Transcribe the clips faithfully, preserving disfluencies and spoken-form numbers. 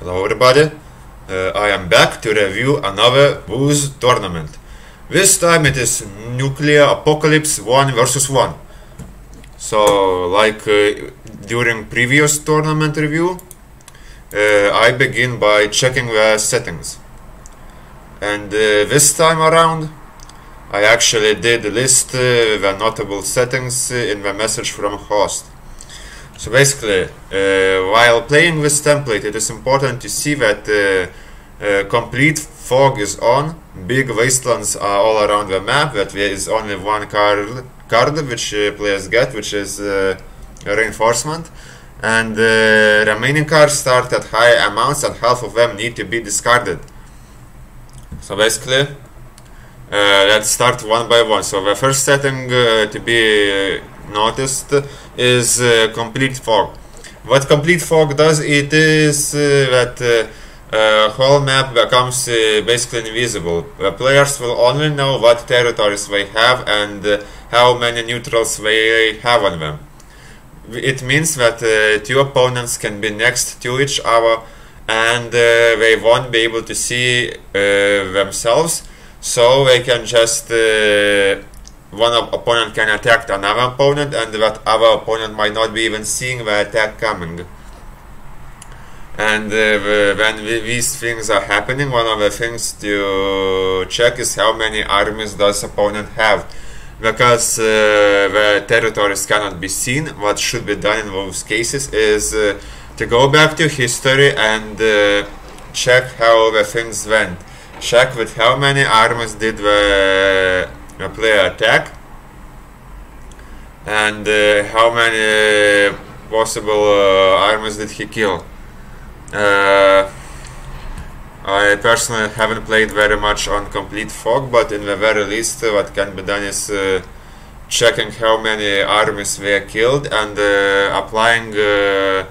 Hello everybody, uh, I am back to review another booze tournament. This time it is Nuclear Apocalypse one versus one. So, like uh, during previous tournament review, uh, I begin by checking the settings. And uh, this time around, I actually did list uh, the notable settings in the message from host. So basically, uh, while playing this template, it is important to see that uh, uh, complete fog is on, big wastelands are all around the map, that there is only one card, card which uh, players get, which is uh, a reinforcement, and the uh, remaining cards start at high amounts and half of them need to be discarded. So basically, uh, let's start one by one. So the first setting uh, to be uh, noticed is uh, complete fog. What complete fog does, it is uh, that uh, uh, whole map becomes uh, basically invisible. The players will only know what territories they have and uh, how many neutrals they have on them. It means that uh, two opponents can be next to each other and uh, they won't be able to see uh, themselves, so they can just uh, one opponent can attack another opponent, and that other opponent might not be even seeing the attack coming. And uh, the, when the, these things are happening, one of the things to check is how many armies does opponent have, because uh, the territories cannot be seen. What should be done in those cases is uh, to go back to history and uh, check how the things went. Check with how many armies did the a player attack, and uh, how many possible uh, armies did he kill. Uh, I personally haven't played very much on complete fog, but in the very least uh, what can be done is uh, checking how many armies were killed and uh, applying uh,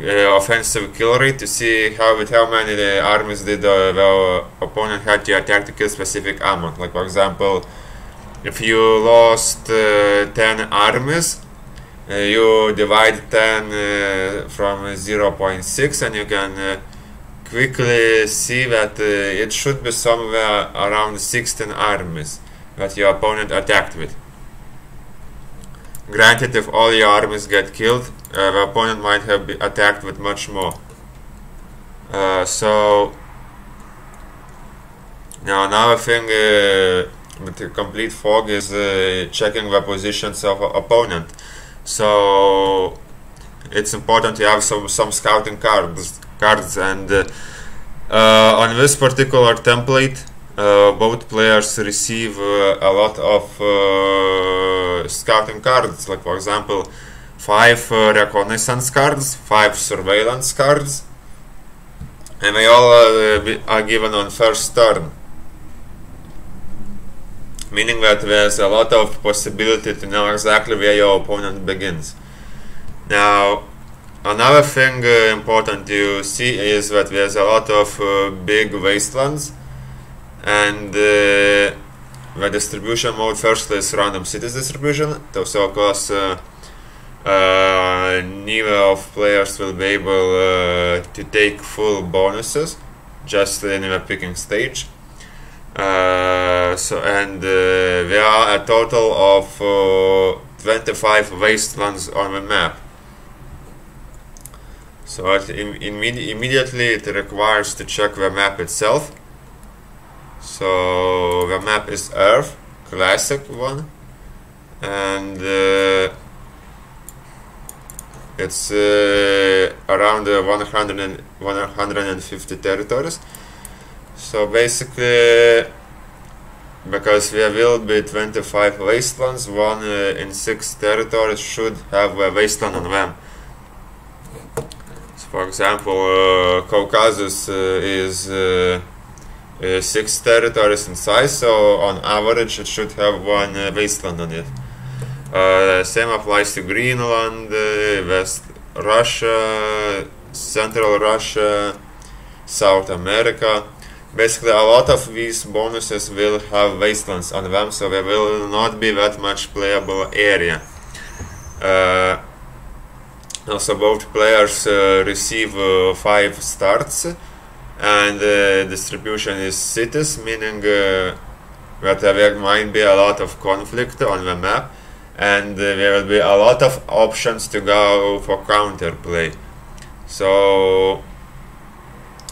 uh, offensive kill rate to see how with how many uh, armies did uh, the opponent had to attack to kill specific amount. Like for example, if you lost uh, ten armies, uh, you divide ten uh, from zero point six and you can uh, quickly see that uh, it should be somewhere around sixteen armies that your opponent attacked with. Granted, if all your armies get killed, uh, the opponent might have been attacked with much more. Uh, so, now another thing uh, with the complete fog is uh, checking the positions of opponent. So it's important to have some some scouting cards cards and uh, uh, on this particular template uh, both players receive uh, a lot of uh, scouting cards. Like for example, five uh, reconnaissance cards, five surveillance cards, and they all uh, are given on first turn. Meaning that there's a lot of possibility to know exactly where your opponent begins. Now, another thing uh, important to see is that there's a lot of uh, big wastelands, and uh, the distribution mode firstly is random cities distribution, so of course uh, uh, neither of players will be able uh, to take full bonuses just in the picking stage. Uh, so and uh, there are a total of uh, twenty-five wastelands on the map. So it im imme immediately it requires to check the map itself. So the map is Earth, classic one, and uh, it's uh, around uh, one hundred and one hundred fifty territories. So basically, because there will be twenty-five wastelands, one uh, in six territories should have a wasteland on them. So for example, uh, Caucasus uh, is uh, uh, six territories in size, so on average it should have one uh, wasteland on it. Uh, same applies to Greenland, uh, West Russia, Central Russia, South America. Basically, a lot of these bonuses will have wastelands on them, so there will not be that much playable area. Uh, Also both players uh, receive uh, five starts, and the uh, distribution is cities, meaning uh, that there might be a lot of conflict on the map, and uh, there will be a lot of options to go for counterplay. So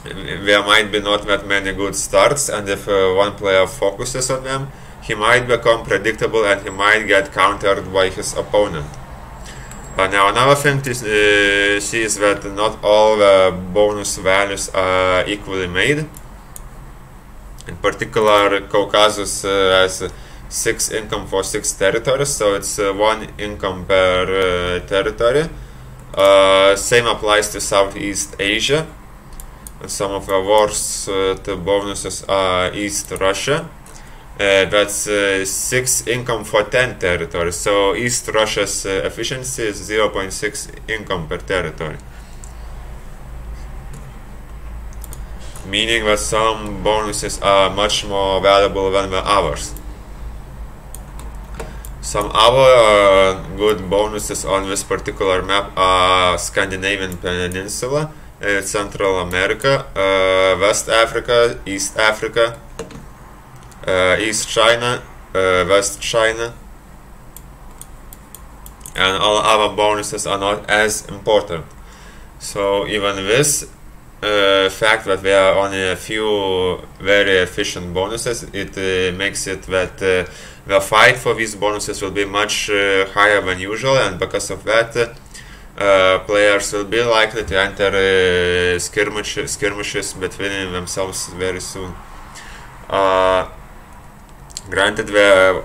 there might be not that many good starts, and if uh, one player focuses on them, he might become predictable and he might get countered by his opponent. Uh, now another thing to uh, see is that not all the bonus values are equally made. In particular, Caucasus uh, has six income for six territories, so it's uh, one income per uh, territory. Uh, same applies to Southeast Asia. And some of the worst uh, the bonuses are East Russia. Uh, that's uh, six income for ten territories, so East Russia's uh, efficiency is zero point six income per territory. Meaning that some bonuses are much more valuable than the others. Some other uh, good bonuses on this particular map are Scandinavian Peninsula, uh, Central America, uh, West Africa, East Africa, Uh, East China, uh, West China, and all other bonuses are not as important. So even this uh, fact that there are only a few very efficient bonuses, it uh, makes it that uh, the fight for these bonuses will be much uh, higher than usual, and because of that uh, uh, players will be likely to enter uh, skirmish skirmishes between themselves very soon. Uh, Granted, the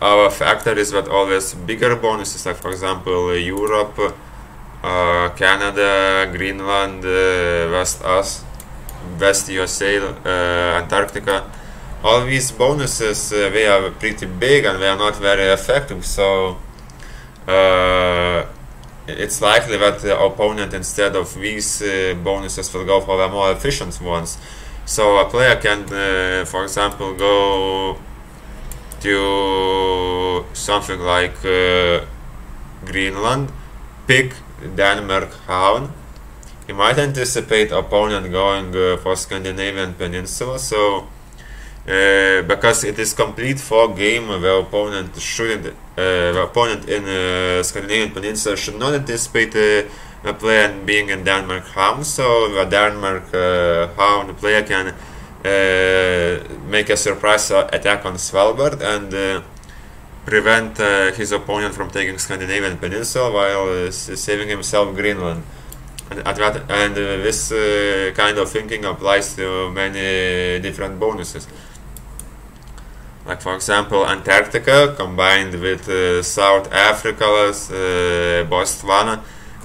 our factor is that always bigger bonuses, like for example Europe, uh, Canada, Greenland, uh, West US, West U S A, uh, Antarctica, all these bonuses uh, they are pretty big and they are not very effective. So uh, it's likely that the opponent, instead of these uh, bonuses, will go for the more efficient ones. So a player can, uh, for example, go to something like uh, Greenland, pick Denmark Haven. He might anticipate opponent going uh, for Scandinavian Peninsula, so uh, because it is complete for game, the opponent shouldn't, uh, the opponent in uh, Scandinavian Peninsula should not anticipate uh, the player being in Denmark Haven, so the Denmark Haven uh, player can Uh, make a surprise uh, attack on Svalbard and uh, prevent uh, his opponent from taking Scandinavian Peninsula while uh, saving himself Greenland. And, at that, and uh, this uh, kind of thinking applies to many different bonuses. Like for example, Antarctica combined with uh, South Africa, uh, Botswana,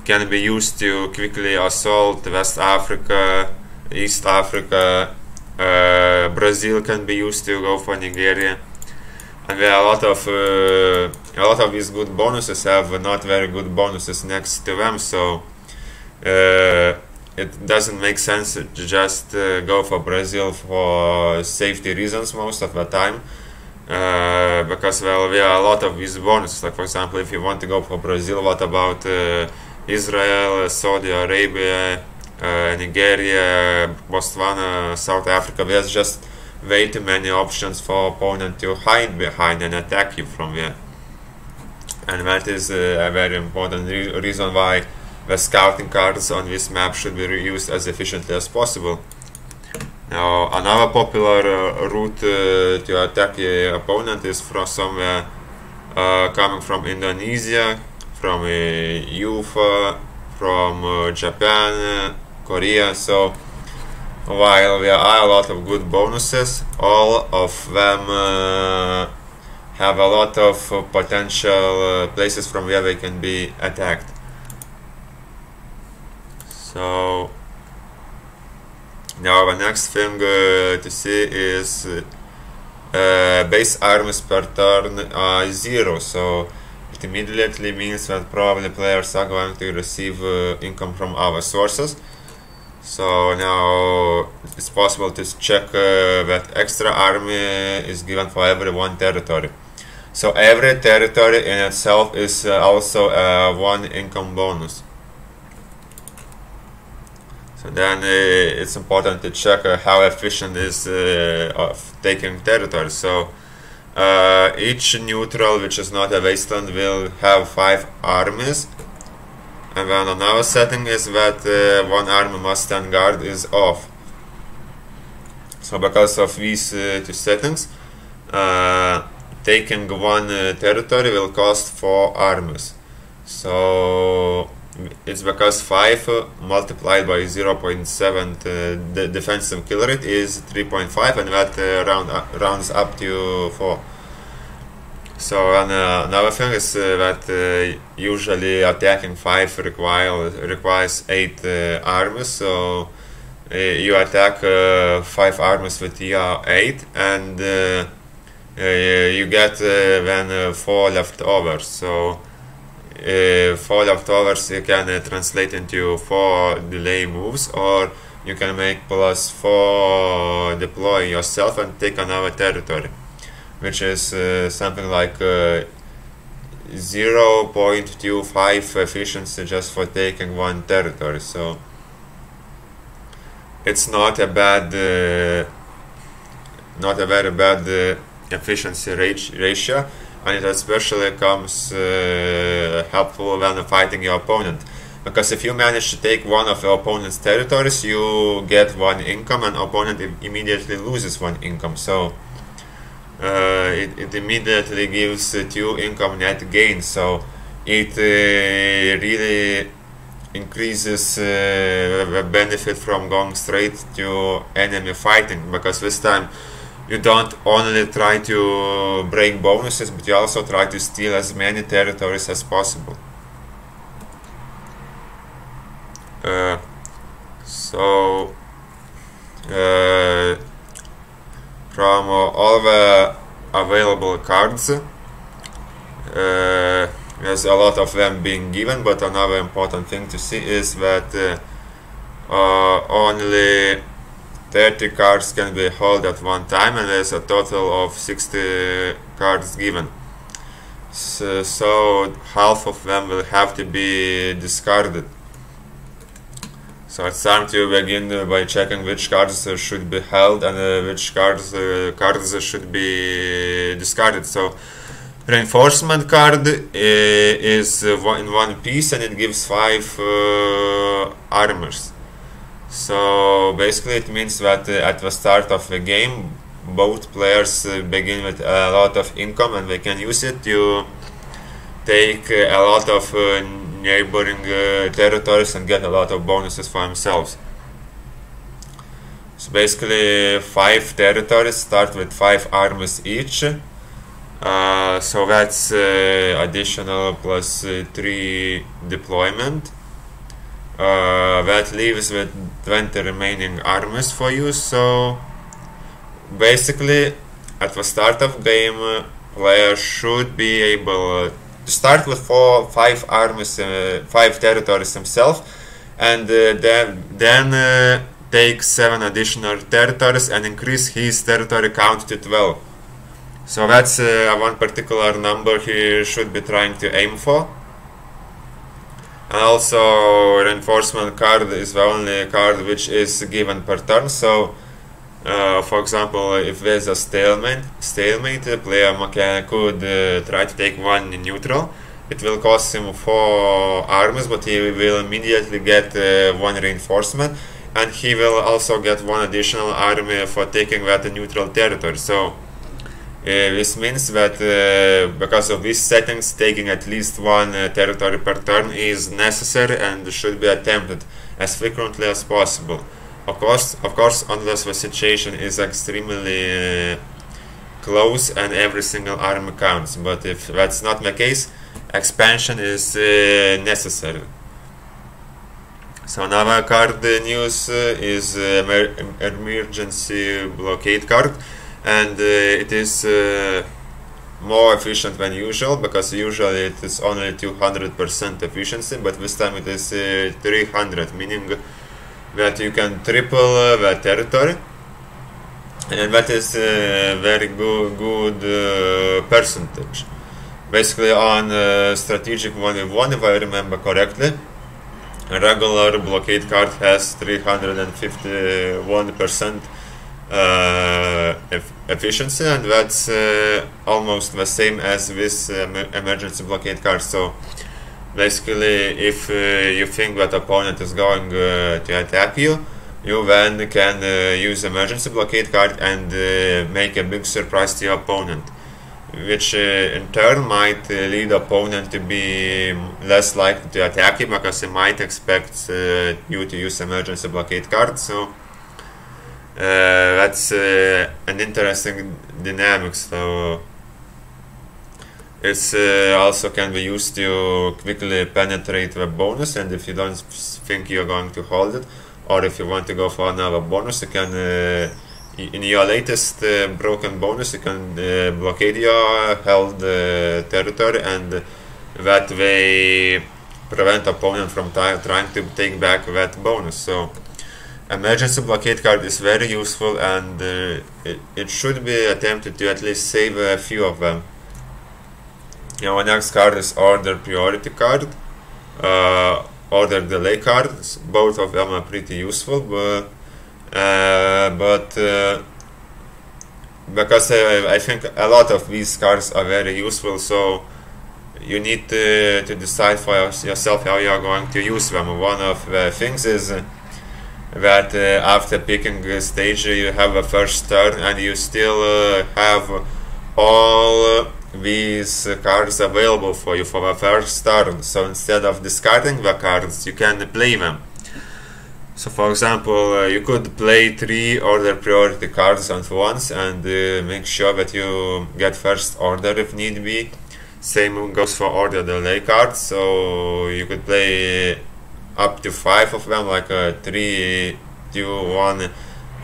can be used to quickly assault West Africa, East Africa. Uh, Brazil can be used to go for Nigeria, and there are a lot of uh, a lot of these good bonuses have not very good bonuses next to them, so uh, it doesn't make sense to just uh, go for Brazil for safety reasons most of the time, uh, because well, there are a lot of these bonuses. Like for example, if you want to go for Brazil, what about uh, Israel, Saudi Arabia, Uh, Nigeria, Botswana, South Africa? There's just way too many options for opponent to hide behind and attack you from there. And that is uh, a very important re reason why the scouting cards on this map should be reused as efficiently as possible. Now, another popular uh, route uh, to attack the opponent is from somewhere uh, coming from Indonesia, from uh, Ufa, from uh, Japan, uh, Korea. So while there are a lot of good bonuses, all of them uh, have a lot of uh, potential uh, places from where they can be attacked. So now the next thing uh, to see is uh, base armies per turn are zero, so it immediately means that probably players are going to receive uh, income from other sources. So now it's possible to check uh, that extra army is given for every one territory. So every territory in itself is uh, also a one income bonus. So then uh, it's important to check uh, how efficient is uh, of taking territory. So uh, each neutral, which is not a wasteland, will have five armies. And then on our setting is that uh, one army must stand guard is off. So because of these uh, two settings, uh, taking one uh, territory will cost four armies. So it's because five uh, multiplied by zero point seven uh, the defensive kill rate is three point five, and that uh, round uh, rounds up to four. So and, uh, another thing is uh, that uh, usually attacking five require, requires eight uh, armies, so uh, you attack uh, five armies with E R eight, and uh, uh, you get uh, then uh, four left over. So Uh, four leftovers you can uh, translate into four delay moves, or you can make plus four deploy yourself and take another territory, which is uh, something like uh, zero point two five efficiency just for taking one territory. So it's not a bad uh, not a very bad uh, efficiency ratio. And it especially comes uh, helpful when fighting your opponent, because if you manage to take one of your opponent's territories, you get one income, and opponent immediately loses one income. So uh, it, it immediately gives two income net gain. So it uh, really increases uh, the benefit from going straight to enemy fighting, because this time you don't only try to break bonuses, but you also try to steal as many territories as possible. Uh, so, uh, from uh, all the available cards, uh, there's a lot of them being given, but another important thing to see is that uh, uh, only thirty cards can be held at one time, and there's a total of sixty cards given. So, so half of them will have to be discarded. So it's time to begin by checking which cards should be held and uh, which cards uh, cards should be discarded. So reinforcement card uh, is one in one piece, and it gives five uh, armors. So basically it means that uh, at the start of the game both players uh, begin with a lot of income, and they can use it to take uh, a lot of uh, neighboring uh, territories and get a lot of bonuses for themselves. So basically five territories start with five armies each, uh, so that's uh, additional plus uh, three deployment. Uh, that leaves with twenty remaining armies for you. So basically at the start of game uh, player should be able uh, to start with four, five armies, uh, five territories himself, and uh, then, then uh, take seven additional territories and increase his territory count to twelve. So that's uh, one particular number he should be trying to aim for. And also reinforcement card is the only card which is given per turn. So uh, for example, if there's a stalemate, stalemate the player can, could uh, try to take one neutral. It will cost him four armies, but he will immediately get uh, one reinforcement, and he will also get one additional army for taking that neutral territory. So Uh, this means that uh, because of these settings, taking at least one uh, territory per turn is necessary and should be attempted as frequently as possible. Of course, of course, unless the situation is extremely uh, close and every single army counts. But if that's not the case, expansion is uh, necessary. So another card news uh, is uh, emergency blockade card. And uh, it is uh, more efficient than usual, because usually it is only two hundred percent efficiency, but this time it is uh, three hundred, meaning that you can triple uh, the territory, and that is a uh, very go good uh, percentage. Basically on uh, strategic one v one, if I remember correctly, A regular blockade card has three hundred fifty-one percent uh, efficiency, and that's uh, almost the same as this um, emergency blockade card. So basically, if uh, you think that opponent is going uh, to attack you, you then can uh, use emergency blockade card and uh, make a big surprise to your opponent, which uh, in turn might uh, lead opponent to be less likely to attack you, because he might expect uh, you to use emergency blockade card. So uh, that's uh, an interesting dynamic. So it's uh, also can be used to quickly penetrate the bonus, and if you don't think you're going to hold it, or if you want to go for another bonus, you can uh, in your latest uh, broken bonus you can uh, blockade your held uh, territory, and that way prevent opponent from trying to take back that bonus. So emergency blockade card is very useful, and uh, it, it should be attempted to at least save a few of them. Our next card is order priority card, uh, order delay cards. Both of them are pretty useful, but Uh, but uh, because uh, I think a lot of these cards are very useful, so you need to, to decide for yourself how you are going to use them. One of the things is that uh, after picking a stage, you have a first turn and you still uh, have all these cards available for you for the first turn, so instead of discarding the cards, you can play them. So, for example, uh, you could play three order priority cards at once and uh, make sure that you get first order if need be. Same goes for order delay cards, so you could play up to five of them, like uh, three, two, one,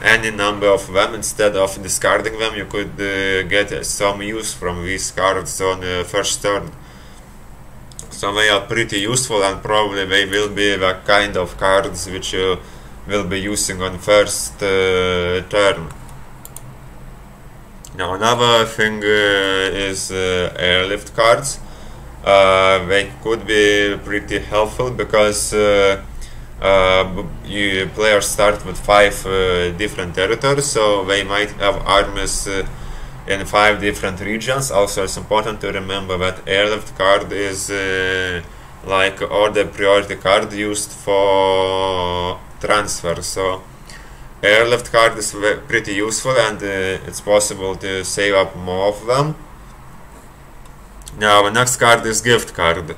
any number of them. Instead of discarding them, you could uh, get some use from these cards on the first turn. So they are pretty useful, and probably they will be the kind of cards which you will be using on first uh, turn. Now another thing uh, is uh, airlift cards. Uh, they could be pretty helpful because uh, uh, you players start with five uh, different territories, so they might have armies uh, in five different regions. Also, it's important to remember that airlift card is uh, like order priority card used for transfer. So airlift card is pretty useful, and uh, it's possible to save up more of them. Now the next card is gift card.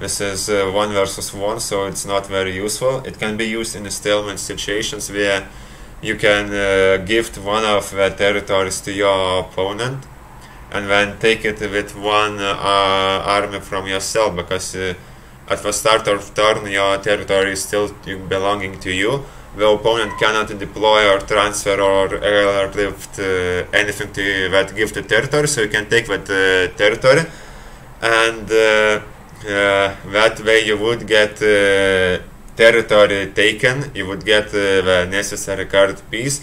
This is uh, one versus one, so it's not very useful. It can be used in installment situations where you can uh, gift one of the territories to your opponent and then take it with one uh, army from yourself, because uh, at the start of turn your territory is still belonging to you. The opponent cannot deploy or transfer or airlift uh, anything to that gifted territory, so you can take that uh, territory, and uh, uh, that way you would get uh, territory taken, you would get uh, the necessary card piece,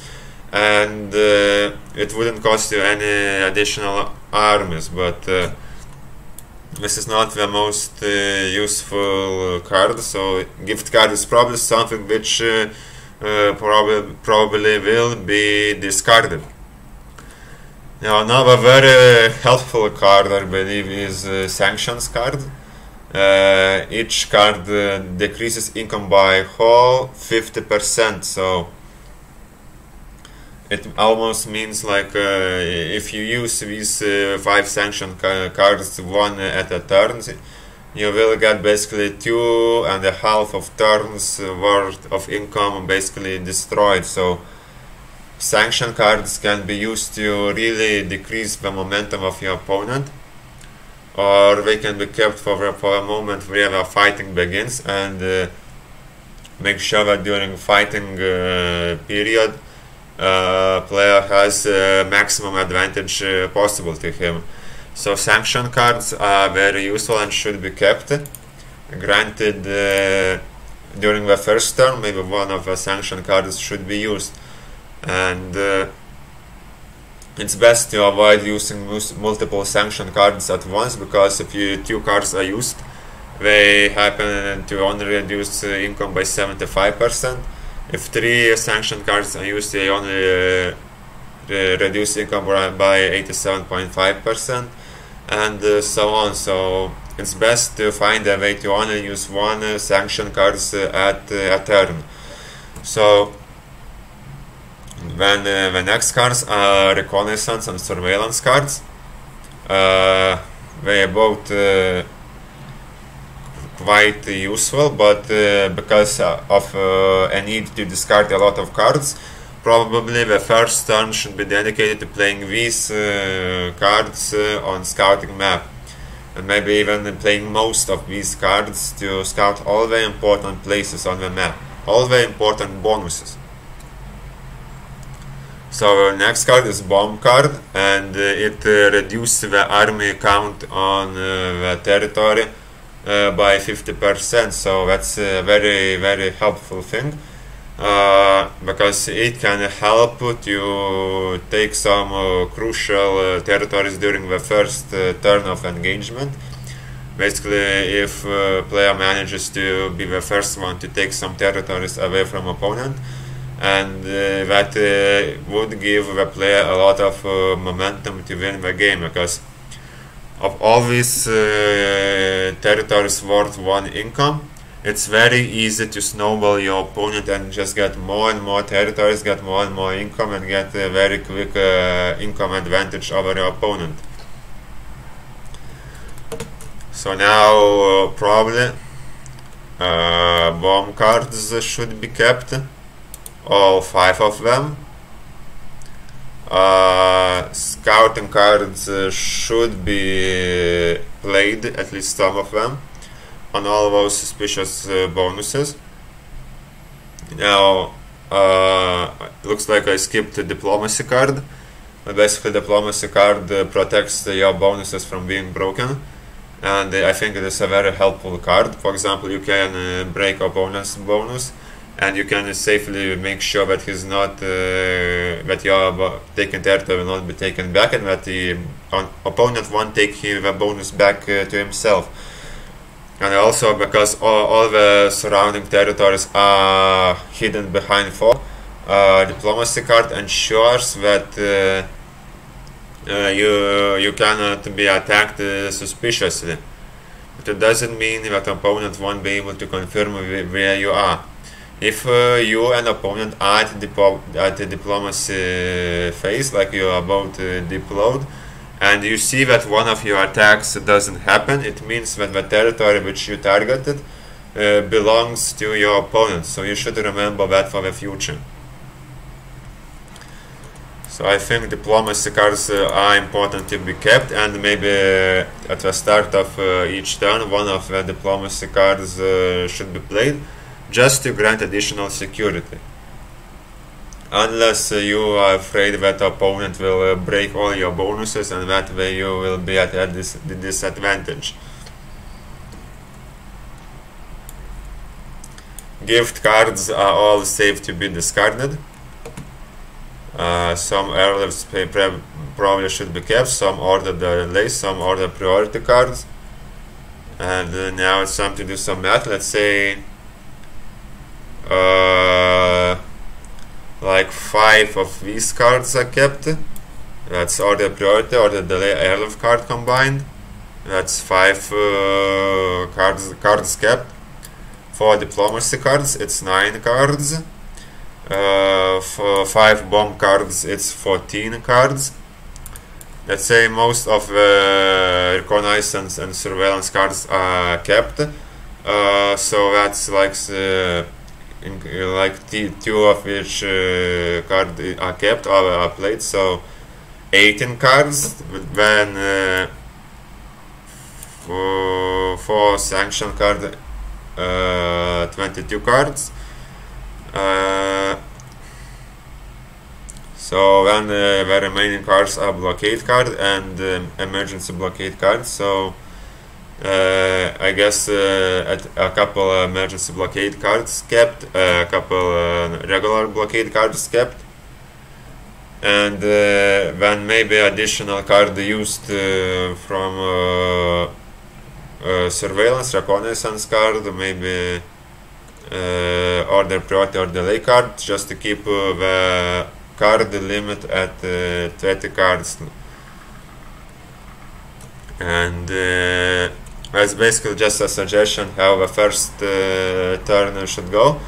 and uh, it wouldn't cost you any additional armies. But uh, this is not the most uh, useful card, so gift card is probably something which uh, uh, probably, probably will be discarded. Now another very helpful card, I believe, is uh, sanctions card. Uh, each card uh, decreases income by whole fifty percent, so it almost means like uh, if you use these uh, five sanction ca cards one at a turn, you will get basically two and a half of turns worth of income basically destroyed. So sanction cards can be used to really decrease the momentum of your opponent, or they can be kept for, for a moment where the fighting begins, and uh, make sure that during fighting uh, period uh, player has uh, maximum advantage uh, possible to him. So sanction cards are very useful and should be kept. Granted, uh, during the first turn maybe one of the sanction cards should be used, and uh, it's best to avoid using multiple sanction cards at once, because if you, two cards are used, they happen to only reduce uh, income by seventy-five percent. If three sanction cards are used, they only uh, re reduce income by eighty-seven point five percent, and uh, so on. So it's best to find a way to only use one uh, sanction cards uh, at uh, a turn. So when uh, the next cards are reconnaissance and surveillance cards, uh, they are both uh, quite useful, but uh, because of uh, a need to discard a lot of cards, probably the first turn should be dedicated to playing these uh, cards uh, on scouting map, and maybe even playing most of these cards to scout all the important places on the map, all the important bonuses. So the next card is bomb card, and uh, it uh, reduces the army count on uh, the territory uh, by fifty percent, so that's a very very helpful thing. Uh, because it can help to take some uh, crucial uh, territories during the first uh, turn of engagement. Basically, if uh, player manages to be the first one to take some territories away from opponent, and uh, that uh, would give the player a lot of uh, momentum to win the game, because of all these uh, territories worth one income, it's very easy to snowball your opponent and just get more and more territories, get more and more income, and get a very quick uh, income advantage over your opponent. So now uh, probably uh, bomb cards should be kept, all five of them. Uh, scouting cards uh, should be played, at least some of them, on all those suspicious uh, bonuses. Now, uh, looks like I skipped the diplomacy card. Basically, diplomacy card uh, protects uh, your bonuses from being broken, and uh, I think it is a very helpful card. For example, you can uh, break opponent's bonus, and you can safely make sure that he's not uh, that your taken territory will not be taken back, and that the opponent won't take the bonus back uh, to himself. And also, because all, all the surrounding territories are hidden behind fog, uh, diplomacy card ensures that uh, uh, you you cannot be attacked uh, suspiciously. But it doesn't mean that opponent won't be able to confirm where you are. If uh, you and opponent are at the, at the diplomacy phase, like you are about to deploy, and you see that one of your attacks doesn't happen, it means that the territory which you targeted uh, belongs to your opponent, so you should remember that for the future. So I think diplomacy cards uh, are important to be kept, and maybe uh, at the start of uh, each turn one of the diplomacy cards uh, should be played, just to grant additional security. Unless uh, you are afraid that opponent will uh, break all your bonuses, and that way you will be at a dis disadvantage. Gift cards are all safe to be discarded. Uh, some airlifts probably should be kept, some order delays, some order priority cards. And uh, now it's time to do some math. Let's say Uh, like five of these cards are kept. That's order priority, order delay, airlift card combined. That's five uh, cards cards kept. For diplomacy cards, it's nine cards. Uh, for five bomb cards, it's fourteen cards. Let's say most of the reconnaissance and surveillance cards are kept. Uh, so that's like the In, like t two of which uh, cards are kept or are played, so eighteen cards. Then uh, for, for sanction card, uh, twenty-two cards. Uh, so then uh, the remaining cards are blockade card and um, emergency blockade cards. So Uh, I guess uh, at a couple emergency blockade cards kept, a couple uh, regular blockade cards kept, and uh, then maybe additional card used uh, from uh, uh, surveillance, reconnaissance card, maybe uh, order priority or delay card, just to keep uh, the card limit at uh, twenty cards. And uh, that's basically just a suggestion how the first uh, turn should go,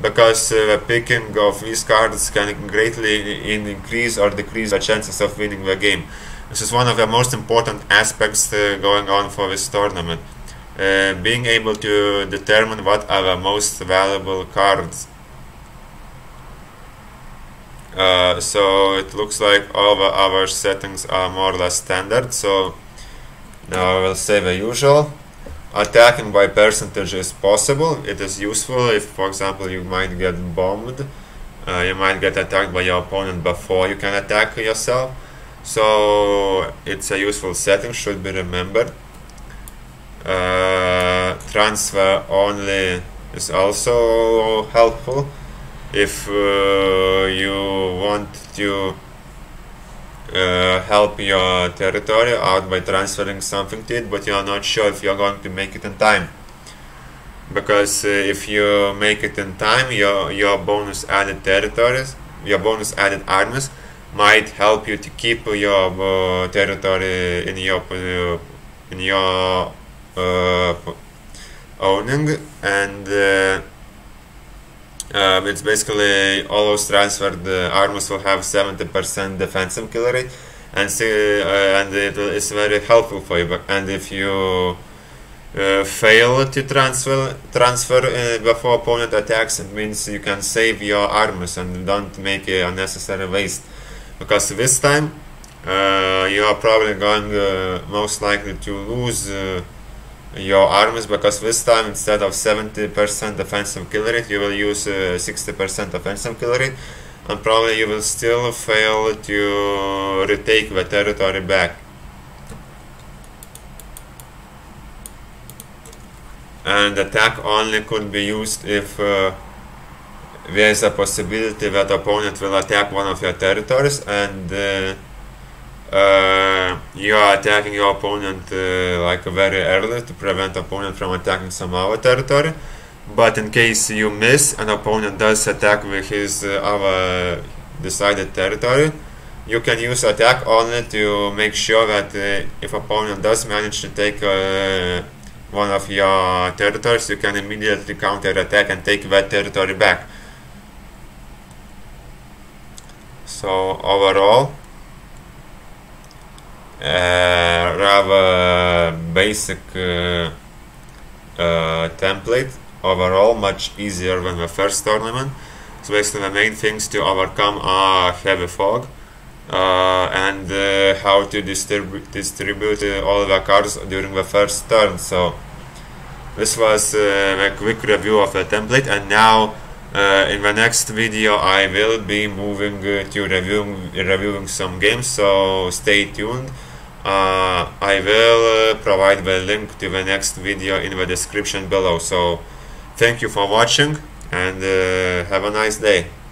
because uh, the picking of these cards can greatly in increase or decrease the chances of winning the game. This is one of the most important aspects uh, going on for this tournament. Uh, being able to determine what are the most valuable cards. Uh, so it looks like all the other settings are more or less standard. So now I will say the usual. Attacking by percentage is possible. It is useful if, for example, you might get bombed. Uh, you might get attacked by your opponent before you can attack yourself. So it's a useful setting, should be remembered. Uh, transfer only is also helpful if uh, you want to Uh, help your territory out by transferring something to it, but you are not sure if you are going to make it in time, because uh, if you make it in time, your your bonus added territories, your bonus added armies might help you to keep your uh, territory in your uh, in your uh, owning, and uh, Um, it's basically all those transferred uh, armies will have seventy percent defensive kill rate, and so, uh, and it will, it's very helpful for you. And if you uh, fail to transfer transfer uh, before opponent attacks, it means you can save your armies and don't make a unnecessary waste, because this time uh, you are probably going uh, most likely to lose Uh, your armies, because this time instead of seventy percent offensive kill rate you will use sixty percent uh, offensive kill rate, and probably you will still fail to retake the territory back. And attack only could be used if uh, there is a possibility that opponent will attack one of your territories, and uh, Uh, you are attacking your opponent uh, like very early to prevent opponent from attacking some other territory. But in case you miss and opponent does attack with his uh, other decided territory, you can use attack only to make sure that uh, if opponent does manage to take uh, one of your territories, you can immediately counter attack and take that territory back. So overall, Uh, rather basic uh, uh, template, overall much easier than the first tournament. So basically the main things to overcome are heavy fog uh, and uh, how to distrib distribute uh, all the cards during the first turn. So this was uh, a quick review of the template, and now uh, in the next video I will be moving uh, to reviewing, reviewing some games, so stay tuned. Uh, I will uh, provide the link to the next video in the description below. So thank you for watching, and uh, have a nice day.